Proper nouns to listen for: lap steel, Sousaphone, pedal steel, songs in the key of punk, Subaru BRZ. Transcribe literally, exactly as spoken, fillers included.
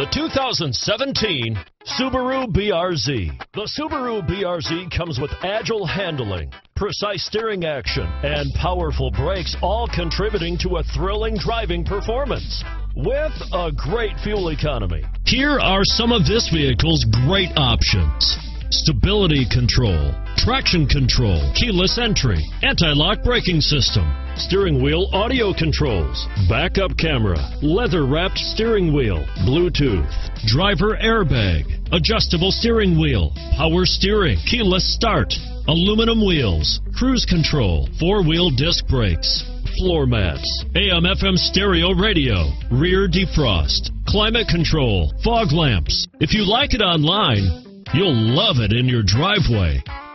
The two thousand seventeen Subaru B R Z. The Subaru B R Z comes with agile handling, precise steering action, and powerful brakes, all contributing to a thrilling driving performance with a great fuel economy. Here are some of this vehicle's great options: stability control, traction control, keyless entry, anti-lock braking system, steering wheel audio controls, backup camera, leather-wrapped steering wheel, Bluetooth, driver airbag, adjustable steering wheel, power steering, keyless start, aluminum wheels, cruise control, four-wheel disc brakes, floor mats, A M F M stereo radio, rear defrost, climate control, fog lamps. If you like it online, you'll love it in your driveway.